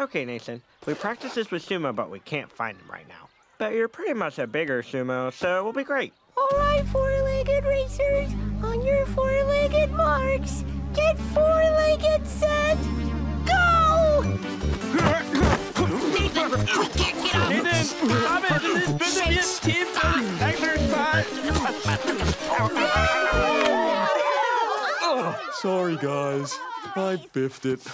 Okay, Nathan, we practiced this with Sumo, but we can't find him right now. But you're pretty much a bigger Sumo, so we'll be great. All right, four-legged racers, on your four-legged marks, get four-legged set, go! Nathan, you can't get off! Nathan, stop it! This is Benjamin's team for the exercise! Sorry, guys. I biffed it.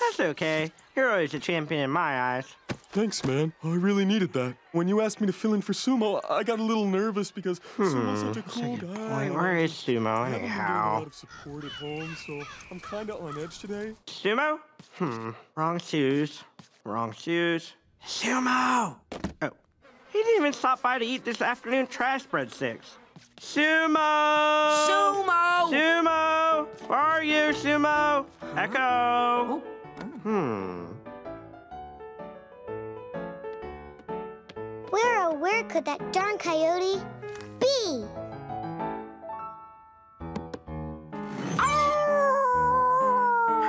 That's okay. You're always a champion in my eyes. Thanks, man. I really needed that. When you asked me to fill in for Sumo, I got a little nervous because Sumo's such a cool guy. Where is Sumo anyhow? I haven't been doing a lot of support at home, so I'm kinda on edge today. Sumo? Wrong shoes. Wrong shoes. Sumo! Oh. He didn't even stop by to eat this afternoon trash breadsticks. Sumo! Sumo! Sumo! Where are you, Sumo? Echo! Where, oh, where could that darn coyote be?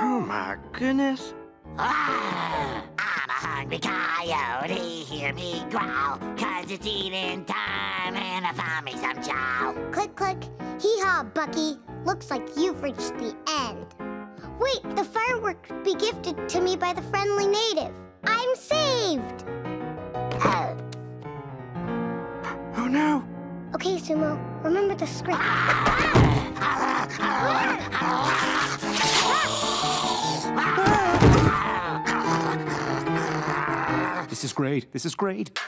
Oh, my goodness. Ah, I'm a hungry coyote, hear me growl, 'cause it's eating time and I found me some chow. Click, click, hee-haw, Bucky. Looks like you've reached the end. Wait, the firework would be gifted to me by the friendly native. I'm saved! Oh no! Okay, Sumo, remember the script. This is great.